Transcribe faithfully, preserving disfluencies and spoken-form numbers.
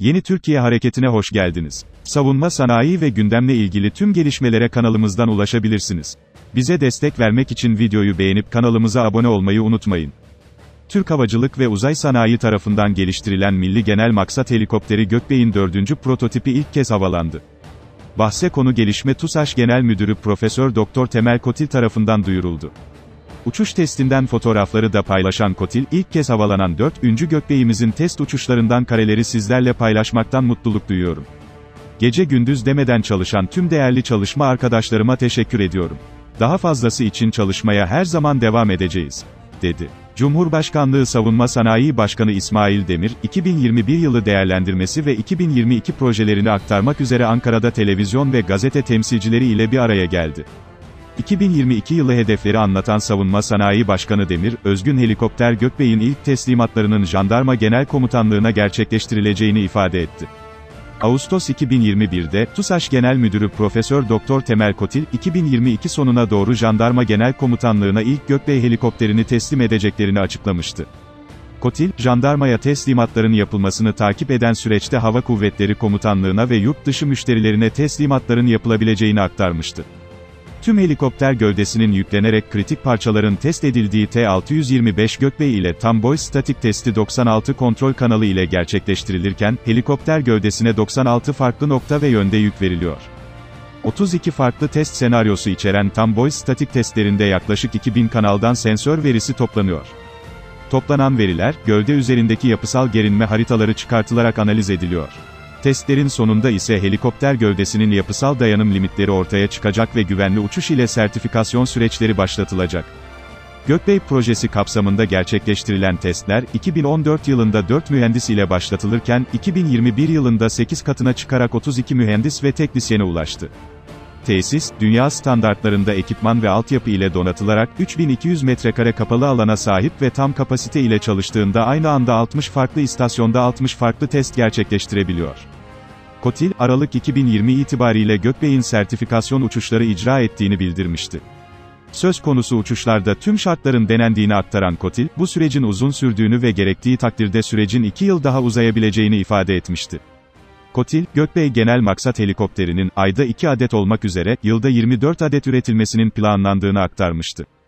Yeni Türkiye hareketine hoş geldiniz. Savunma sanayi ve gündemle ilgili tüm gelişmelere kanalımızdan ulaşabilirsiniz. Bize destek vermek için videoyu beğenip kanalımıza abone olmayı unutmayın. Türk Havacılık ve Uzay Sanayi tarafından geliştirilen Milli Genel Maksat Helikopteri Gökbey'in dördüncü prototipi ilk kez havalandı. Bahse konu gelişme TUSAŞ Genel Müdürü Profesör Doktor Temel Kotil tarafından duyuruldu. Uçuş testinden fotoğrafları da paylaşan Kotil, ilk kez havalanan dördüncü Gökbey'imizin test uçuşlarından kareleri sizlerle paylaşmaktan mutluluk duyuyorum. Gece gündüz demeden çalışan tüm değerli çalışma arkadaşlarıma teşekkür ediyorum. Daha fazlası için çalışmaya her zaman devam edeceğiz, dedi. Cumhurbaşkanlığı Savunma Sanayi Başkanı İsmail Demir, iki bin yirmi bir yılı değerlendirmesi ve iki bin yirmi iki projelerini aktarmak üzere Ankara'da televizyon ve gazete temsilcileri ile bir araya geldi. iki bin yirmi iki yılı hedefleri anlatan Savunma Sanayi Başkanı Demir, özgün helikopter Gökbey'in ilk teslimatlarının Jandarma Genel Komutanlığı'na gerçekleştirileceğini ifade etti. Ağustos iki bin yirmi bir'de, TUSAŞ Genel Müdürü Profesör Doktor Temel Kotil, iki bin yirmi iki sonuna doğru Jandarma Genel Komutanlığı'na ilk Gökbey helikopterini teslim edeceklerini açıklamıştı. Kotil, jandarmaya teslimatların yapılmasını takip eden süreçte Hava Kuvvetleri Komutanlığı'na ve yurt dışı müşterilerine teslimatların yapılabileceğini aktarmıştı. Tüm helikopter gövdesinin yüklenerek kritik parçaların test edildiği T altı yüz yirmi beş Gökbey ile tam boy statik testi doksan altı kontrol kanalı ile gerçekleştirilirken, helikopter gövdesine doksan altı farklı nokta ve yönde yük veriliyor. otuz iki farklı test senaryosu içeren tam boy statik testlerinde yaklaşık iki bin kanaldan sensör verisi toplanıyor. Toplanan veriler, gövde üzerindeki yapısal gerinme haritaları çıkartılarak analiz ediliyor. Testlerin sonunda ise helikopter gövdesinin yapısal dayanım limitleri ortaya çıkacak ve güvenli uçuş ile sertifikasyon süreçleri başlatılacak. Gökbey projesi kapsamında gerçekleştirilen testler, iki bin on dört yılında dört mühendis ile başlatılırken, iki bin yirmi bir yılında sekiz katına çıkarak otuz iki mühendis ve teknisyene ulaştı. Tesis, dünya standartlarında ekipman ve altyapı ile donatılarak, üç bin iki yüz metrekare kapalı alana sahip ve tam kapasite ile çalıştığında aynı anda altmış farklı istasyonda altmış farklı test gerçekleştirebiliyor. Kotil, Aralık iki bin yirmi itibariyle Gökbey'in sertifikasyon uçuşları icra ettiğini bildirmişti. Söz konusu uçuşlarda tüm şartların denendiğini aktaran Kotil, bu sürecin uzun sürdüğünü ve gerektiği takdirde sürecin iki yıl daha uzayabileceğini ifade etmişti. Kotil, Gökbey Genel Maksat Helikopterinin, ayda iki adet olmak üzere, yılda yirmi dört adet üretilmesinin planlandığını aktarmıştı.